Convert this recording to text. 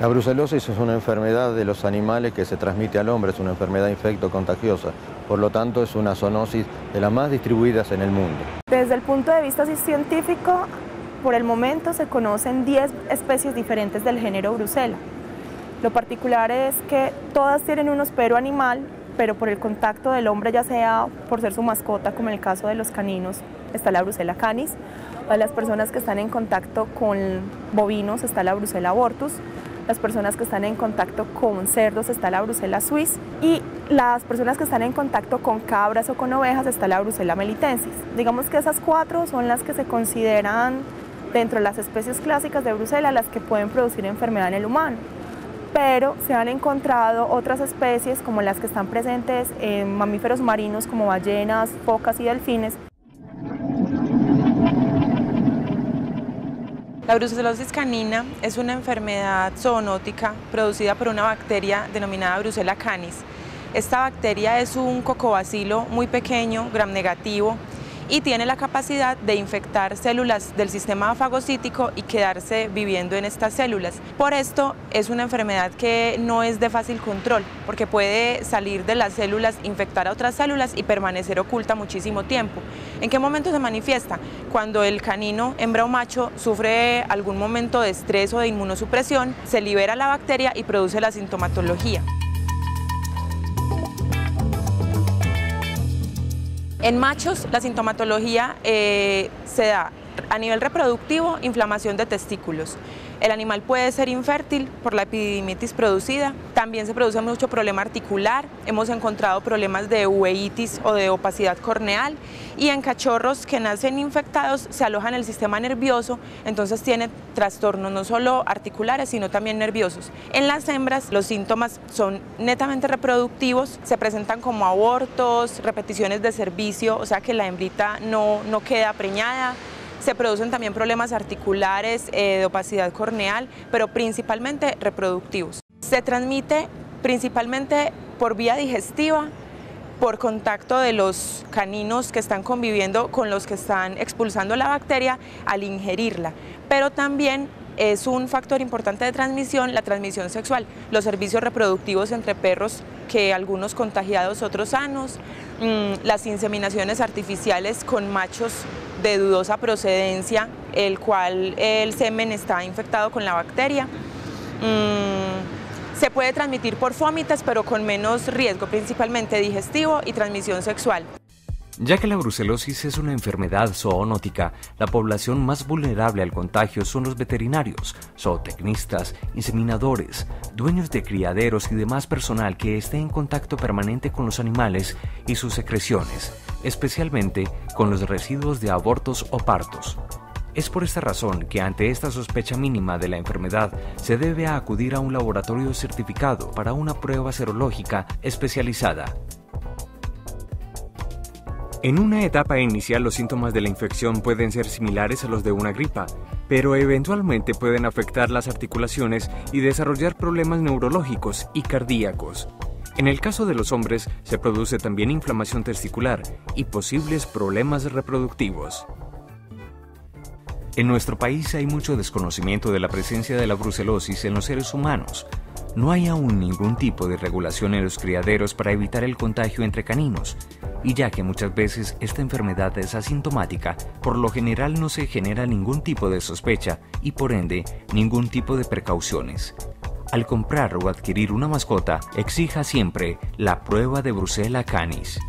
La brucelosis es una enfermedad de los animales que se transmite al hombre, es una enfermedad infectocontagiosa, por lo tanto es una zoonosis de las más distribuidas en el mundo. Desde el punto de vista científico, por el momento se conocen 10 especies diferentes del género Brucella. Lo particular es que todas tienen un hospero animal, pero por el contacto del hombre, ya sea por ser su mascota, como en el caso de los caninos, está la Brucella canis, o las personas que están en contacto con bovinos está la Brucella abortus, las personas que están en contacto con cerdos está la Brucella suis y las personas que están en contacto con cabras o con ovejas está la Brucella melitensis. Digamos que esas 4 son las que se consideran dentro de las especies clásicas de Brucella las que pueden producir enfermedad en el humano, pero se han encontrado otras especies como las que están presentes en mamíferos marinos como ballenas, focas y delfines. La brucelosis canina es una enfermedad zoonótica producida por una bacteria denominada Brucella canis. Esta bacteria es un cocobacilo muy pequeño, gram negativo, y tiene la capacidad de infectar células del sistema fagocítico y quedarse viviendo en estas células. Por esto es una enfermedad que no es de fácil control, porque puede salir de las células, infectar a otras células y permanecer oculta muchísimo tiempo. ¿En qué momento se manifiesta? Cuando el canino, hembra o macho, sufre algún momento de estrés o de inmunosupresión, se libera la bacteria y produce la sintomatología. En machos, la sintomatología se da a nivel reproductivo, inflamación de testículos. El animal puede ser infértil por la epididimitis producida. También se produce mucho problema articular. Hemos encontrado problemas de uveitis o de opacidad corneal. Y en cachorros que nacen infectados se alojan en el sistema nervioso, entonces tienen trastornos no solo articulares, sino también nerviosos. En las hembras los síntomas son netamente reproductivos, se presentan como abortos, repeticiones de servicio, o sea que la hembrita no queda preñada. Se producen también problemas articulares, de opacidad corneal, pero principalmente reproductivos. Se transmite principalmente por vía digestiva, por contacto de los caninos que están conviviendo con los que están expulsando la bacteria al ingerirla, pero también es un factor importante de transmisión la transmisión sexual, los servicios reproductivos entre perros, que algunos contagiados, otros sanos, las inseminaciones artificiales con machos de dudosa procedencia, el cual el semen está infectado con la bacteria. Se puede transmitir por fómitas, pero con menos riesgo, principalmente digestivo y transmisión sexual. Ya que la brucelosis es una enfermedad zoonótica, la población más vulnerable al contagio son los veterinarios, zootecnistas, inseminadores, dueños de criaderos y demás personal que esté en contacto permanente con los animales y sus secreciones, especialmente con los residuos de abortos o partos. Es por esta razón que ante esta sospecha mínima de la enfermedad se debe acudir a un laboratorio certificado para una prueba serológica especializada. En una etapa inicial los síntomas de la infección pueden ser similares a los de una gripa, pero eventualmente pueden afectar las articulaciones y desarrollar problemas neurológicos y cardíacos. En el caso de los hombres se produce también inflamación testicular y posibles problemas reproductivos. En nuestro país hay mucho desconocimiento de la presencia de la brucelosis en los seres humanos. No hay aún ningún tipo de regulación en los criaderos para evitar el contagio entre caninos, y ya que muchas veces esta enfermedad es asintomática, por lo general no se genera ningún tipo de sospecha y por ende ningún tipo de precauciones. Al comprar o adquirir una mascota, exija siempre la prueba de Brucella canis.